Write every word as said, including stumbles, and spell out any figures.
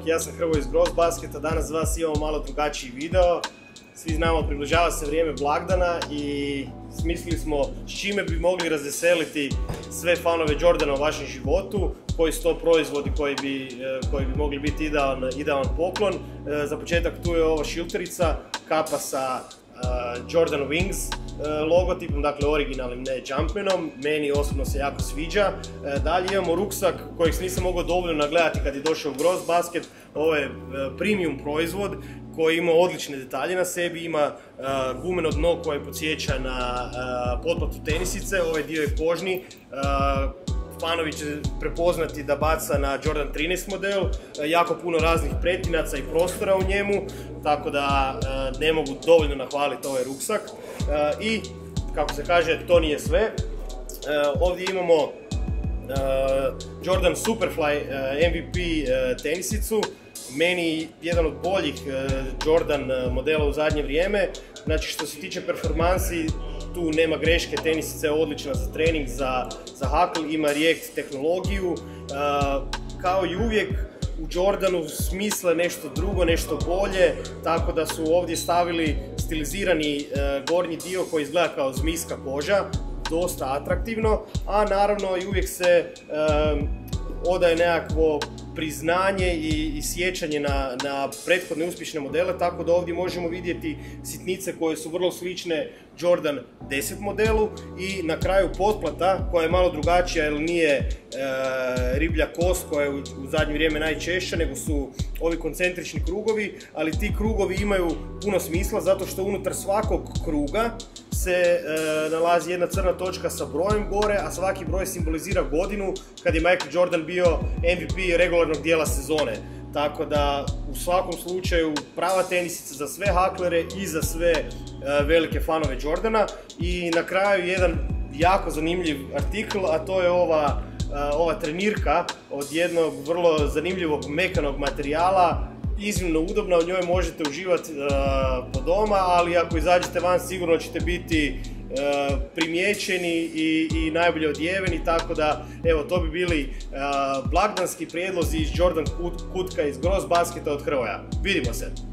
bok, ja sam Hrvoj iz Grosbasketa, danas za vas imamo malo drugačiji video. Svi znamo, približava se vrijeme blagdana i smislili smo s čime bi mogli razveseliti sve fanove Jordana u vašem životu, koji su to proizvodi koji bi, koji bi mogli biti idealan, idealan poklon. Za početak tu je ova šilterica, kapa sa Jordan Wings logotipom, dakle originalnim, ne Jumpmanom, meni osobno se jako sviđa. Dalje imamo ruksak kojeg se nisam mogao dovoljno nagledati kad je došao u Grosbasket, ovo je premium proizvod koji ima odlične detalje na sebi, ima gumeno dno koje podsjeća na potplatu tenisice, ovaj dio je kožni. Fanovi će prepoznati da baca na Jordan trinaest model, jako puno raznih pretinaca i prostora u njemu, tako da ne mogu dovoljno nahvaliti ovaj ruksak. I, kako se kaže, to nije sve. Ovdje imamo Jordan Super.Fly M V P tenisicu, meni jedan od boljih Jordan modela u zadnje vrijeme. Znači, što se tiče performansi, tu nema greške, tenisica je odlična za trening, za, za hakl, ima React tehnologiju. Kao i uvijek, u Jordanu smisle nešto drugo, nešto bolje, tako da su ovdje stavili stilizirani gornji dio koji izgleda kao zmijska koža, dosta atraktivno, a naravno i uvijek se odaje nekakvo priznanje i, i sjećanje na, na prethodne uspješne modele, tako da ovdje možemo vidjeti sitnice koje su vrlo slične Jordan deset modelu i na kraju potplata koja je malo drugačija jer nije e, riblja kost koja je u, u zadnje vrijeme najčešća, nego su ovi koncentrični krugovi, ali ti krugovi imaju puno smisla zato što unutar svakog kruga se e, nalazi jedna crna točka sa brojem gore, a svaki broj simbolizira godinu kad je Michael Jordan bio M V P regularnog dijela sezone. Tako da u svakom slučaju prava tenisica za sve haklere i za sve e, velike fanove Jordana. I na kraju jedan jako zanimljiv artikl, a to je ova, e, ova trenirka od jednog vrlo zanimljivog mekanog materijala, iznimno udobna, u njoj možete uživati e, po doma, ali ako izađete van sigurno ćete biti e, primijećeni i, i najbolje odjeveni, tako da evo to bi bili e, blagdanski prijedlozi iz Jordan Kutka iz Grosbasketa od Hrvoja. Vidimo se!